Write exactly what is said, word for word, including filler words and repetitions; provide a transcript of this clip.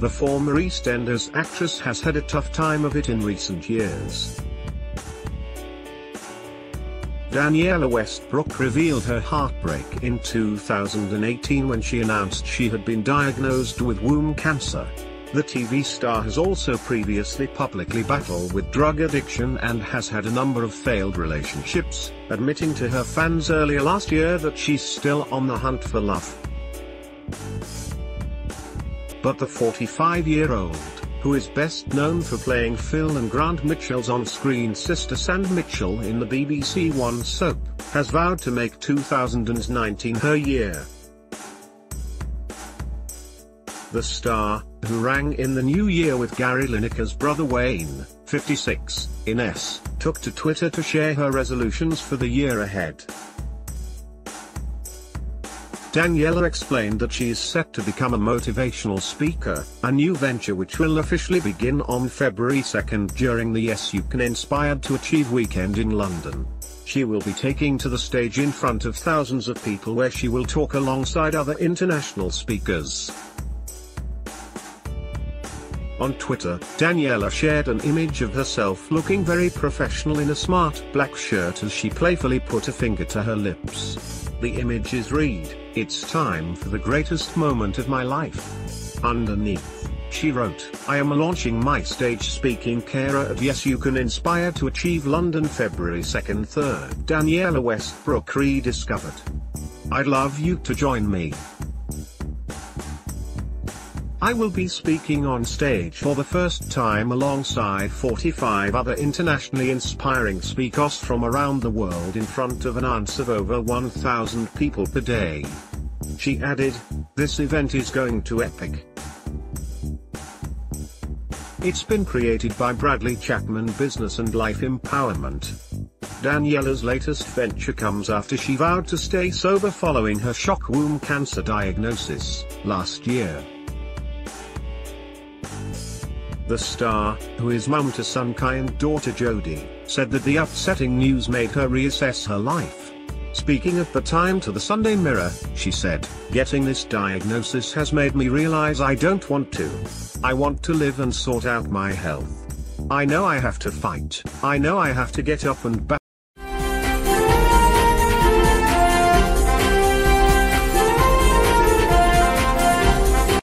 The former EastEnders actress has had a tough time of it in recent years. Danniella Westbrook revealed her heartbreak in two thousand eighteen when she announced she had been diagnosed with womb cancer. The T V star has also previously publicly battled with drug addiction and has had a number of failed relationships, admitting to her fans earlier last year that she's still on the hunt for love. But the forty-five-year-old, who is best known for playing Phil and Grant Mitchell's on-screen sister Sand Mitchell in the B B C One soap, has vowed to make two thousand nineteen her year. The star, who rang in the new year with Gary Lineker's brother Wayne, fifty-six, Ines, took to Twitter to share her resolutions for the year ahead. Danniella explained that she is set to become a motivational speaker, a new venture which will officially begin on February second during the Yes You Can Inspired to Achieve weekend in London. She will be taking to the stage in front of thousands of people where she will talk alongside other international speakers. On Twitter, Danniella shared an image of herself looking very professional in a smart black shirt as she playfully put a finger to her lips. The image is read, "It's time for the greatest moment of my life." Underneath, she wrote, "I am launching my stage speaking career at Yes You Can Inspire to Achieve London February second third. Danniella Westbrook rediscovered. I'd love you to join me. I will be speaking on stage for the first time alongside forty-five other internationally inspiring speakers from around the world in front of an audience of over one thousand people per day." She added, "This event is going to epic. It's been created by Bradley Chapman Business and Life Empowerment." Danniella's latest venture comes after she vowed to stay sober following her shock womb cancer diagnosis last year. The star, who is mum to son Kai and daughter Jodi, said that the upsetting news made her reassess her life. Speaking at the time to the Sunday Mirror, she said, "Getting this diagnosis has made me realize I don't want to. I want to live and sort out my health. I know I have to fight. I know I have to get up and back."